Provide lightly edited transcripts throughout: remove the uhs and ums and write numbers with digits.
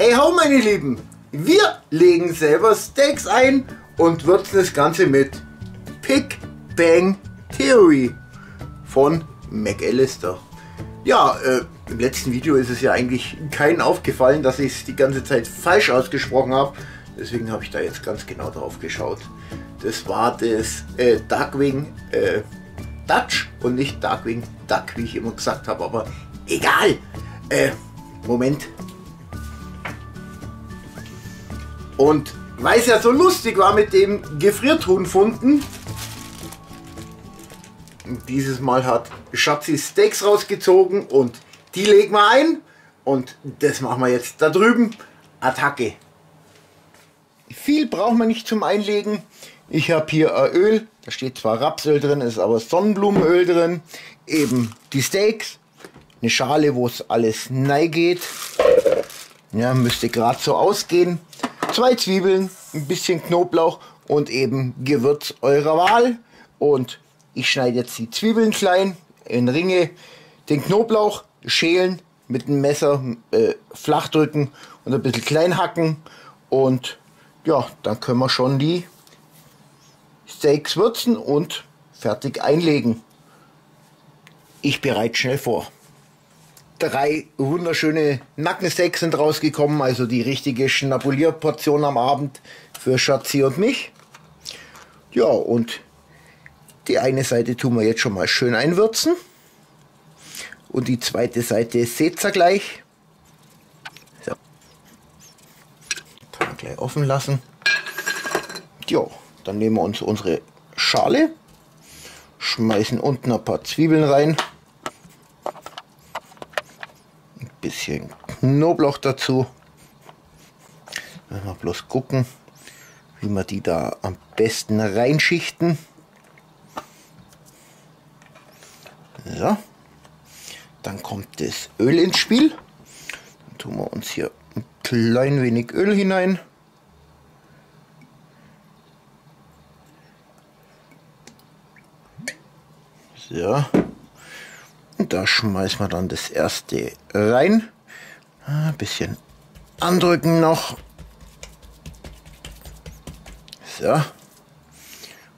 Hey ho meine Lieben, wir legen selber Steaks ein und würzen das Ganze mit Pick Bang Theory von McAllister. Ja, im letzten Video ist es ja eigentlich keinen aufgefallen, dass ich es die ganze Zeit falsch ausgesprochen habe. Deswegen habe ich da jetzt ganz genau drauf geschaut. Das war das Darkwing Dutch und nicht Darkwing Duck, wie ich immer gesagt habe. Aber egal. Moment. Und weil es ja so lustig war mit dem Gefriertruhenfunden, dieses Mal hat Schatzi Steaks rausgezogen und die legen wir ein. Und das machen wir jetzt da drüben. Attacke. Viel braucht man nicht zum Einlegen. Ich habe hier Öl, da steht zwar Rapsöl drin, ist aber Sonnenblumenöl drin. Eben die Steaks, eine Schale, wo es alles neigeht. Ja, müsste gerade so ausgehen. 2 Zwiebeln, ein bisschen Knoblauch und eben Gewürz eurer Wahl. Und ich schneide jetzt die Zwiebeln klein in Ringe, den Knoblauch schälen mit dem Messer, flach drücken und ein bisschen klein hacken. Und ja, dann können wir schon die Steaks würzen und fertig einlegen. Ich bereite schnell vor. 3 wunderschöne Nackensteaks sind rausgekommen, also die richtige Schnabulierportion am Abend für Schatzi und mich. Ja, und die eine Seite tun wir jetzt schon mal schön einwürzen. Und die zweite Seite seht ihr gleich. So. Kann man gleich offen lassen. Ja, dann nehmen wir uns unsere Schale, schmeißen unten ein paar Zwiebeln rein. Bisschen Knoblauch dazu. Müssen wir bloß gucken, wie wir die da am besten reinschichten. So. Dann kommt das Öl ins Spiel. Dann tun wir uns hier ein klein wenig Öl hinein. So. Und da schmeißen wir dann das erste rein. Ein bisschen andrücken noch. So.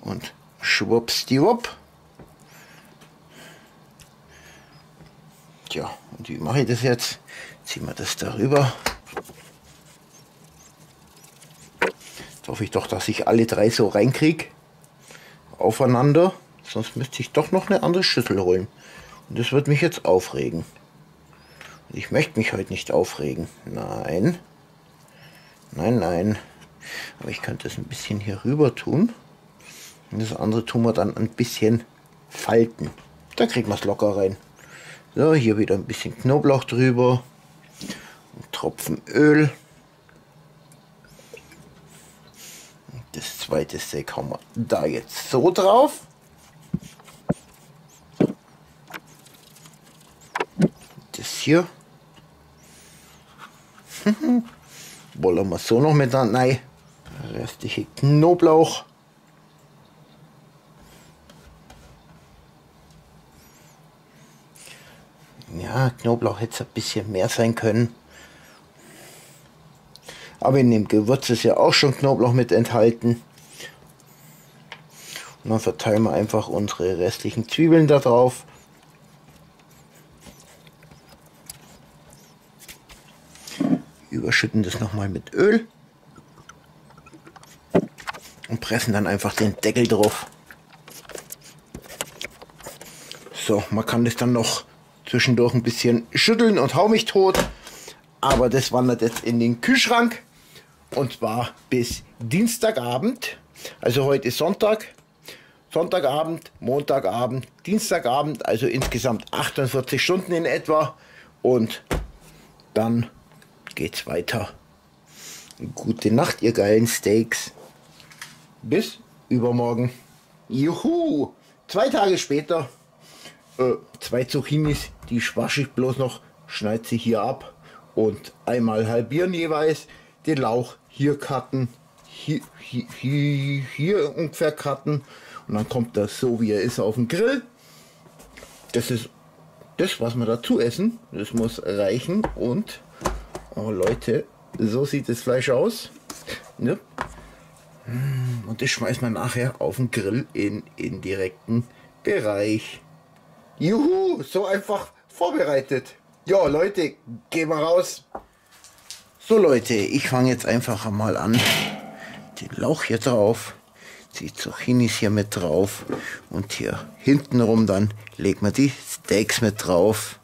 Und schwuppsdiwupp. Tja, und wie mache ich das jetzt? Ziehen wir das darüber. Jetzt hoffe ich doch, dass ich alle 3 so reinkriege. Aufeinander. Sonst müsste ich doch noch eine andere Schüssel holen. Und das wird mich jetzt aufregen. Und ich möchte mich heute nicht aufregen. Nein. Nein, nein. Aber ich könnte es ein bisschen hier rüber tun. Und das andere tun wir dann ein bisschen falten. Da kriegen wir es locker rein. So, hier wieder ein bisschen Knoblauch drüber. Ein Tropfen Öl. Und das zweite Steak haben wir da jetzt so drauf. Hier. Wollen wir so noch mit an? Nein. Restliche Knoblauch. Ja, Knoblauch hätte es ein bisschen mehr sein können. Aber in dem Gewürz ist ja auch schon Knoblauch mit enthalten. Und dann verteilen wir einfach unsere restlichen Zwiebeln da drauf. Überschütten das nochmal mit Öl und pressen dann einfach den Deckel drauf. So, man kann das dann noch zwischendurch ein bisschen schütteln und hau mich tot. Aber das wandert jetzt in den Kühlschrank und zwar bis Dienstagabend. Also heute ist Sonntag. Sonntagabend, Montagabend, Dienstagabend, also insgesamt 48 Stunden in etwa. Und dann geht's weiter. Gute Nacht, ihr geilen Steaks. Bis übermorgen. Juhu! 2 Tage später. 2 Zucchinis, die wasche ich bloß noch, schneide sie hier ab und einmal halbieren jeweils. Den Lauch hier cutten, hier ungefähr cutten und dann kommt das so, wie er ist, auf den Grill. Das ist das, was wir dazu essen. Das muss reichen und oh Leute, So sieht das Fleisch aus. Ne? Und das schmeißt man nachher auf den Grill in den indirekten Bereich. Juhu, so einfach vorbereitet. Ja, Leute, gehen wir raus. So Leute, ich fange jetzt einfach mal an. Den Lauch hier drauf, die Zucchinis hier mit drauf und hier hintenrum dann legt man die Steaks mit drauf.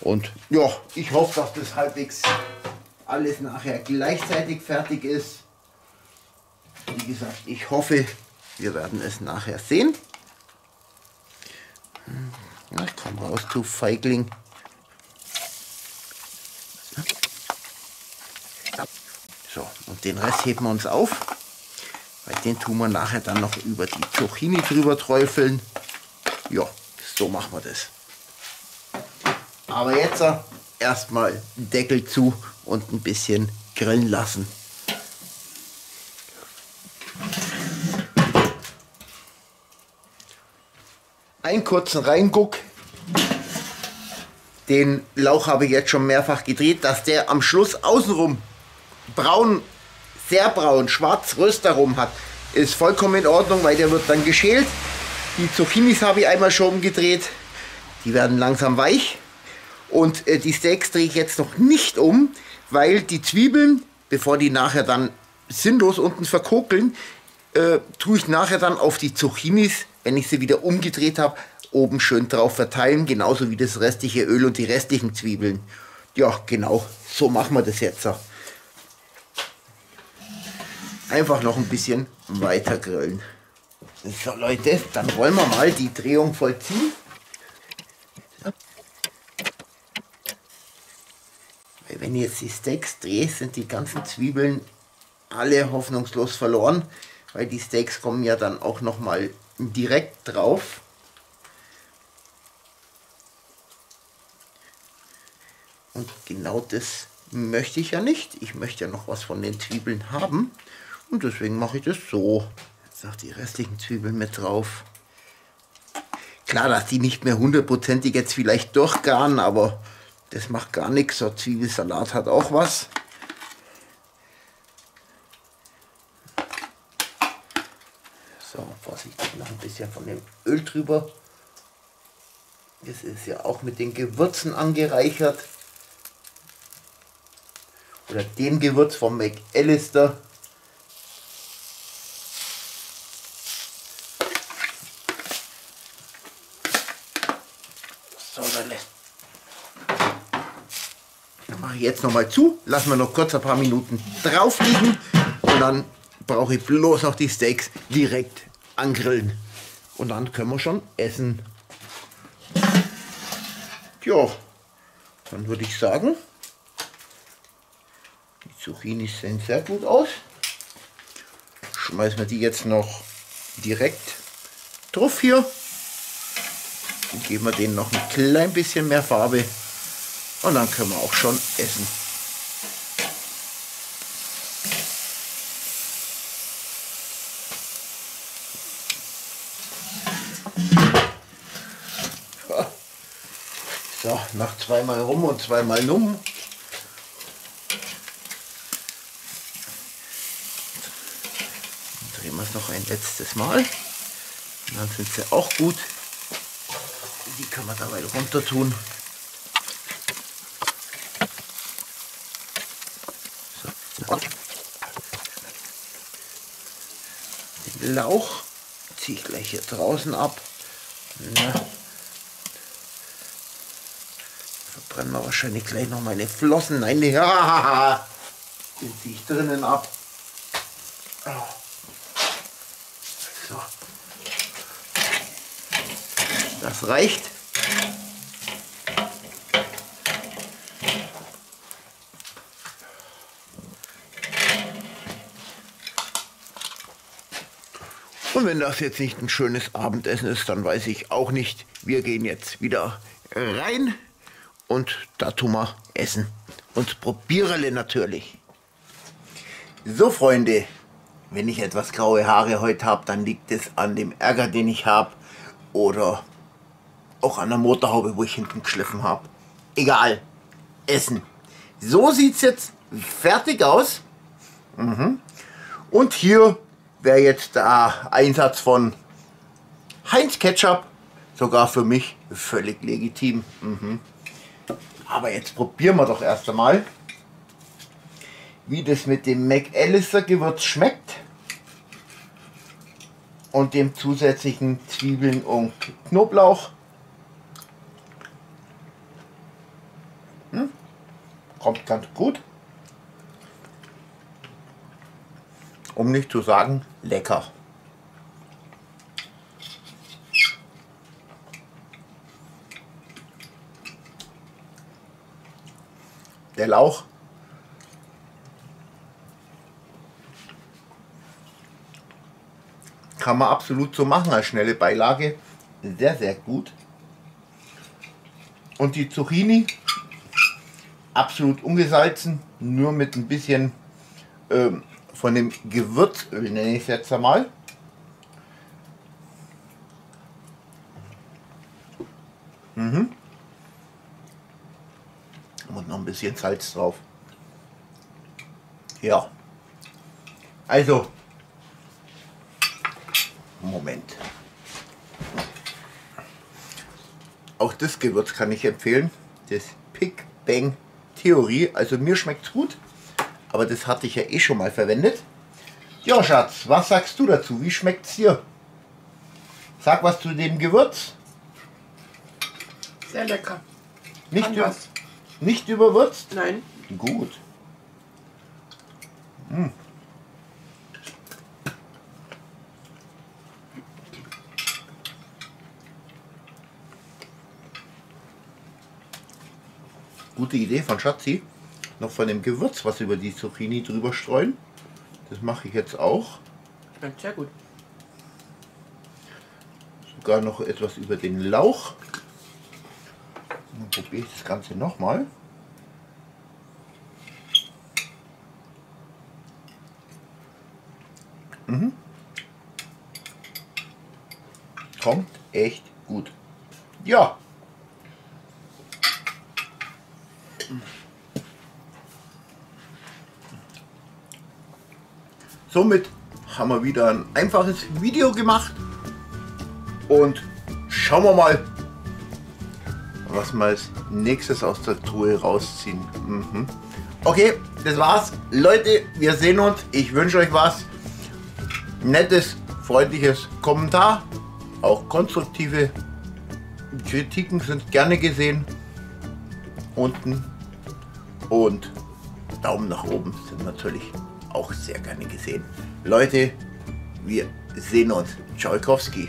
Und ja, ich hoffe, dass das halbwegs alles nachher gleichzeitig fertig ist. Wie gesagt, ich hoffe, wir werden es nachher sehen. Na, komm raus, du Feigling. So, und den Rest heben wir uns auf, weil den tun wir nachher dann noch über die Zucchini drüber träufeln. Ja, so machen wir das. Aber jetzt erstmal Deckel zu und ein bisschen grillen lassen. Einen kurzen Reinguck. Den Lauch habe ich jetzt schon mehrfach gedreht, dass der am Schluss außenrum braun, sehr braun, schwarz röstaromen hat. Ist vollkommen in Ordnung, weil der wird dann geschält. Die Zucchinis habe ich einmal schon umgedreht. Die werden langsam weich. Und die Steaks drehe ich jetzt noch nicht um, weil die Zwiebeln, bevor die nachher dann sinnlos unten verkokeln, tue ich nachher dann auf die Zucchinis, wenn ich sie wieder umgedreht habe, oben schön drauf verteilen, genauso wie das restliche Öl und die restlichen Zwiebeln. Ja, genau, so machen wir das jetzt. Einfach noch ein bisschen weiter grillen. So Leute, dann wollen wir mal die Drehung vollziehen. Wenn ich jetzt die Steaks drehe, sind die ganzen Zwiebeln alle hoffnungslos verloren, weil die Steaks kommen ja dann auch nochmal direkt drauf. Und genau das möchte ich ja nicht. Ich möchte ja noch was von den Zwiebeln haben und deswegen mache ich das so. Jetzt auch die restlichen Zwiebeln mit drauf. Klar, dass die nicht mehr hundertprozentig jetzt vielleicht durchgaren, aber das macht gar nichts, so Zwiebelsalat hat auch was. So, vorsichtig noch ein bisschen von dem Öl drüber. Das ist ja auch mit den Gewürzen angereichert. Oder dem Gewürz vom McAllister. So, jetzt noch mal zu, lassen wir noch kurz ein paar Minuten drauf liegen und dann brauche ich bloß noch die Steaks direkt angrillen und dann können wir schon essen. Ja, dann würde ich sagen, die Zucchinis sehen sehr gut aus. Schmeißen wir die jetzt noch direkt drauf hier und geben wir denen noch ein klein bisschen mehr Farbe. Und dann können wir auch schon essen. So, nach zweimal rum und zweimal numm. Drehen wir es noch ein letztes Mal. Und dann sind sie auch gut. Die kann man dabei runter tun. Den Lauch ziehe ich gleich hier draußen ab. Na, verbrennen wir wahrscheinlich gleich noch meine Flossen. Nein, nee, den ziehe ich drinnen ab. So. Das reicht. Und wenn das jetzt nicht ein schönes Abendessen ist, dann weiß ich auch nicht. Wir gehen jetzt wieder rein und da tun wir essen. Und probiere natürlich. So Freunde, wenn ich etwas graue Haare heute habe, dann liegt es an dem Ärger, den ich habe. Oder auch an der Motorhaube, wo ich hinten geschliffen habe. Egal. essen. So sieht es jetzt fertig aus. Und hier wäre jetzt der Einsatz von Heinz Ketchup sogar für mich völlig legitim. Aber jetzt probieren wir doch erst einmal, wie das mit dem McAllister Gewürz schmeckt und dem zusätzlichen Zwiebeln und Knoblauch. Kommt ganz gut, um nicht zu sagen lecker. Der Lauch kann man absolut so machen als schnelle Beilage, sehr sehr gut. Und die Zucchini absolut ungesalzen, nur mit ein bisschen von dem Gewürzöl, nenne ich es jetzt einmal. Und noch ein bisschen Salz drauf. Ja, also Moment. Auch das Gewürz kann ich empfehlen, das Pick Bang Theory. Also mir schmeckt es gut, aber das hatte ich ja eh schon mal verwendet. Ja Schatz, was sagst du dazu? Wie schmeckt es dir? Sag was zu dem Gewürz. Sehr lecker. Nicht überwürzt? Nein. Gut. Gute Idee von Schatzi, noch von dem Gewürz was über die Zucchini drüber streuen. Das mache ich jetzt auch. Schmeckt sehr gut. Sogar noch etwas über den Lauch. Dann probiere ich das Ganze nochmal. Kommt echt gut. Ja. Somit haben wir wieder ein einfaches Video gemacht und schauen wir mal, was wir als nächstes aus der Truhe rausziehen. Okay, das war's. Leute, wir sehen uns. Ich wünsche euch was. Nettes, freundliches Kommentar. Auch konstruktive Kritiken sind gerne gesehen. Unten. Und Daumen nach oben sind natürlich auch sehr gerne gesehen. Leute, wir sehen uns. Tschüssikowski.